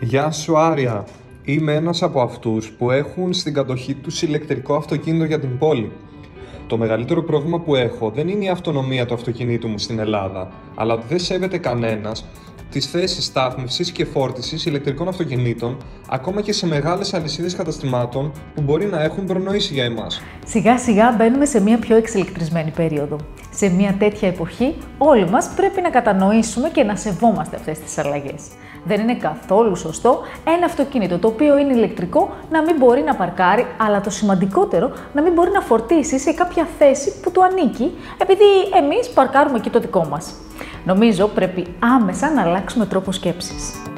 Γεια σου Άρια, είμαι ένας από αυτούς που έχουν στην κατοχή τους ηλεκτρικό αυτοκίνητο για την πόλη. Το μεγαλύτερο πρόβλημα που έχω δεν είναι η αυτονομία του αυτοκινήτου μου στην Ελλάδα, αλλά ότι δεν σέβεται κανένας τις θέσεις στάθμευσης και φόρτισης ηλεκτρικών αυτοκινήτων, ακόμα και σε μεγάλες αλυσίδες καταστημάτων που μπορεί να έχουν προνοήσει για εμάς. Σιγά σιγά μπαίνουμε σε μια πιο εξελικτρισμένη περίοδο. Σε μια τέτοια εποχή, όλοι μας πρέπει να κατανοήσουμε και να σεβόμαστε αυτές τις αλλαγές. Δεν είναι καθόλου σωστό ένα αυτοκίνητο το οποίο είναι ηλεκτρικό να μην μπορεί να παρκάρει, αλλά το σημαντικότερο να μην μπορεί να φορτίσει σε κάποια θέση που του ανήκει, επειδή εμείς παρκάρουμε εκεί το δικό μας. Νομίζω πρέπει άμεσα να αλλάξουμε τρόπο σκέψης.